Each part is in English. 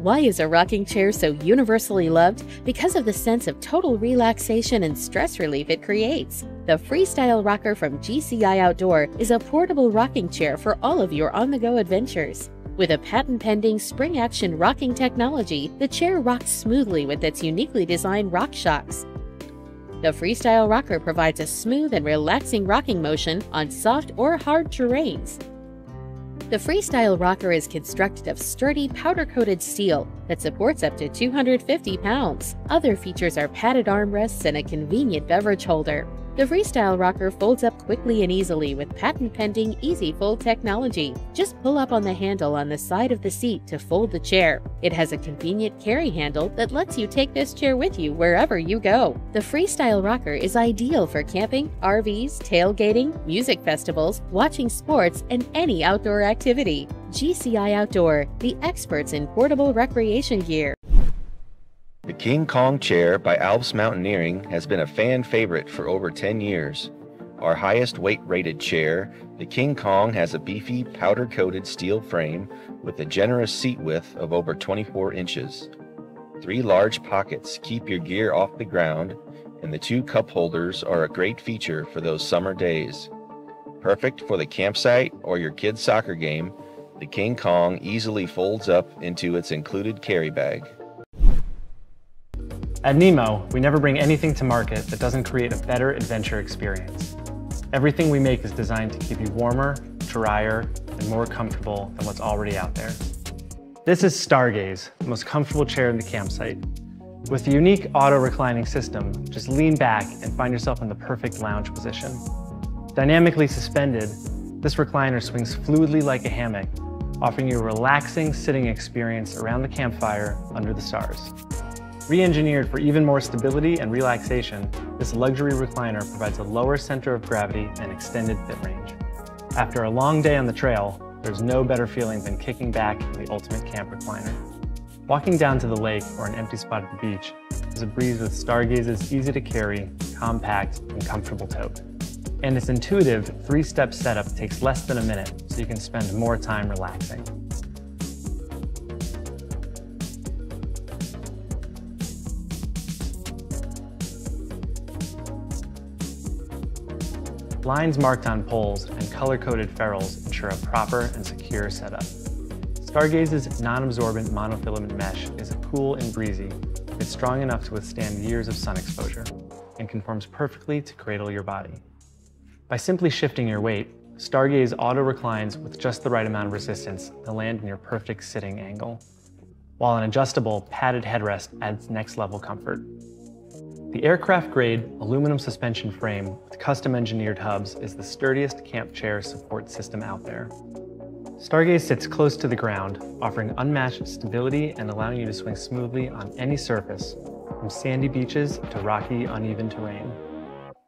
Why is a rocking chair so universally loved? Because of the sense of total relaxation and stress relief it creates. The Freestyle Rocker from GCI Outdoor is a portable rocking chair for all of your on-the-go adventures. With a patent-pending spring-action rocking technology, the chair rocks smoothly with its uniquely designed RockShox. The Freestyle Rocker provides a smooth and relaxing rocking motion on soft or hard terrains. The Freestyle Rocker is constructed of sturdy, powder-coated steel that supports up to 250 pounds. Other features are padded armrests and a convenient beverage holder. The Freestyle Rocker folds up quickly and easily with patent-pending Easy Fold technology. Just pull up on the handle on the side of the seat to fold the chair. It has a convenient carry handle that lets you take this chair with you wherever you go. The Freestyle Rocker is ideal for camping, RVs, tailgating, music festivals, watching sports, and any outdoor activity. GCI Outdoor, the experts in portable recreation gear. The King Kong Chair by Alps Mountaineering has been a fan favorite for over 10 years. Our highest weight-rated chair, the King Kong has a beefy, powder-coated steel frame with a generous seat width of over 24 inches. 3 large pockets keep your gear off the ground, and the 2 cup holders are a great feature for those summer days. Perfect for the campsite or your kids' soccer game, the King Kong easily folds up into its included carry bag. At Nemo, we never bring anything to market that doesn't create a better adventure experience. Everything we make is designed to keep you warmer, drier, and more comfortable than what's already out there. This is Stargaze, the most comfortable chair in the campsite. With the unique auto-reclining system, just lean back and find yourself in the perfect lounge position. Dynamically suspended, this recliner swings fluidly like a hammock, offering you a relaxing sitting experience around the campfire under the stars. Re-engineered for even more stability and relaxation, this luxury recliner provides a lower center of gravity and extended fit range. After a long day on the trail, there's no better feeling than kicking back in the ultimate camp recliner. Walking down to the lake or an empty spot at the beach is a breeze with Stargaze's easy-to-carry, compact, and comfortable tote. And its intuitive 3-step setup takes less than a minute, so you can spend more time relaxing. Lines marked on poles and color-coded ferrules ensure a proper and secure setup. Stargaze's non-absorbent monofilament mesh is cool and breezy. It's strong enough to withstand years of sun exposure and conforms perfectly to cradle your body. By simply shifting your weight, Stargaze auto-reclines with just the right amount of resistance to land in your perfect sitting angle, while an adjustable padded headrest adds next-level comfort. The aircraft-grade aluminum suspension frame with custom-engineered hubs is the sturdiest camp chair support system out there. Stargaze sits close to the ground, offering unmatched stability and allowing you to swing smoothly on any surface, from sandy beaches to rocky, uneven terrain.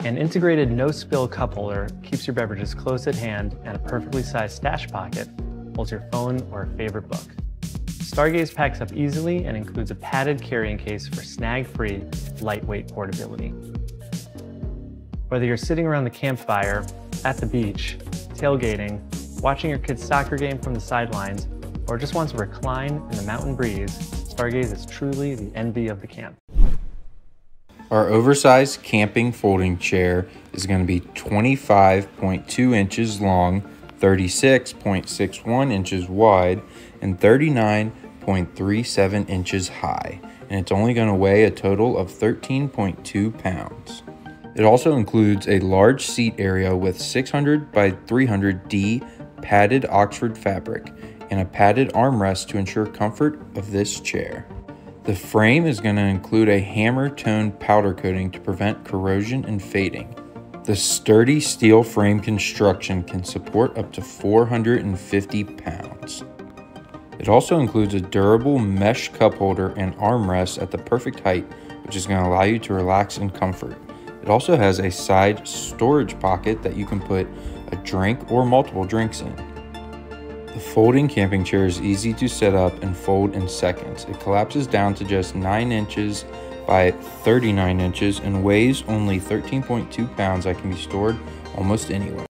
An integrated no-spill cup holder keeps your beverages close at hand, and a perfectly sized stash pocket holds your phone or favorite book. Stargaze packs up easily and includes a padded carrying case for snag-free, lightweight portability. Whether you're sitting around the campfire, at the beach, tailgating, watching your kid's soccer game from the sidelines, or just wants to recline in the mountain breeze, Stargaze is truly the envy of the camp. Our oversized camping folding chair is going to be 25.2 inches long, 36.61 inches wide, and 39.37 inches high, and it's only going to weigh a total of 13.2 pounds. It also includes a large seat area with 600 by 300D padded Oxford fabric and a padded armrest to ensure comfort of this chair. The frame is going to include a hammer-toned powder coating to prevent corrosion and fading. The sturdy steel frame construction can support up to 450 pounds. It also includes a durable mesh cup holder and armrest at the perfect height, which is going to allow you to relax in comfort. It also has a side storage pocket that you can put a drink or multiple drinks in. The folding camping chair is easy to set up and fold in seconds. It collapses down to just 9 inches by 39 inches and weighs only 13.2 pounds that can be stored almost anywhere.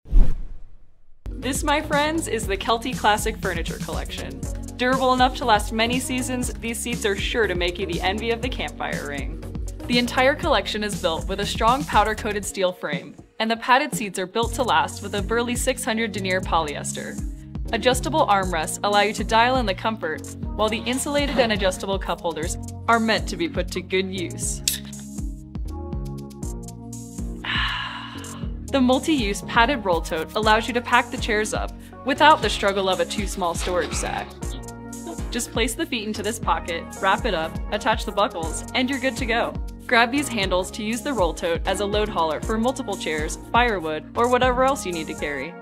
This, my friends, is the Kelty Classic Furniture Collection. Durable enough to last many seasons, these seats are sure to make you the envy of the campfire ring. The entire collection is built with a strong powder-coated steel frame, and the padded seats are built to last with a burly 600 denier polyester. Adjustable armrests allow you to dial in the comfort, while the insulated and adjustable cup holders are meant to be put to good use. The multi-use padded roll tote allows you to pack the chairs up without the struggle of a too small storage sack. Just place the feet into this pocket, wrap it up, attach the buckles, and you're good to go. Grab these handles to use the roll tote as a load hauler for multiple chairs, firewood, or whatever else you need to carry.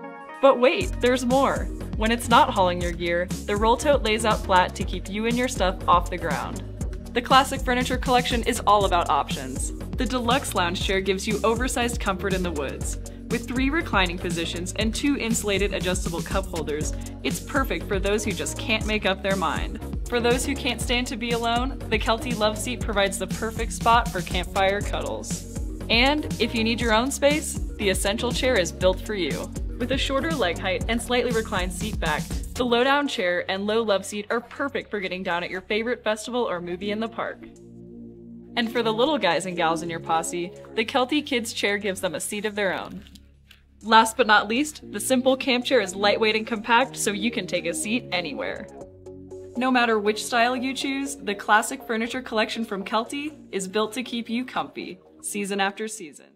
But wait, there's more! When it's not hauling your gear, the roll tote lays out flat to keep you and your stuff off the ground. The classic furniture collection is all about options. The deluxe lounge chair gives you oversized comfort in the woods. With 3 reclining positions and 2 insulated adjustable cup holders, it's perfect for those who just can't make up their mind. For those who can't stand to be alone, the Kelty Love Seat provides the perfect spot for campfire cuddles. And if you need your own space, the Essential Chair is built for you. With a shorter leg height and slightly reclined seat back, the low-down chair and low love seat are perfect for getting down at your favorite festival or movie in the park. And for the little guys and gals in your posse, the Kelty Kids Chair gives them a seat of their own. Last but not least, the simple camp chair is lightweight and compact, so you can take a seat anywhere. No matter which style you choose, the classic furniture collection from Kelty is built to keep you comfy, season after season.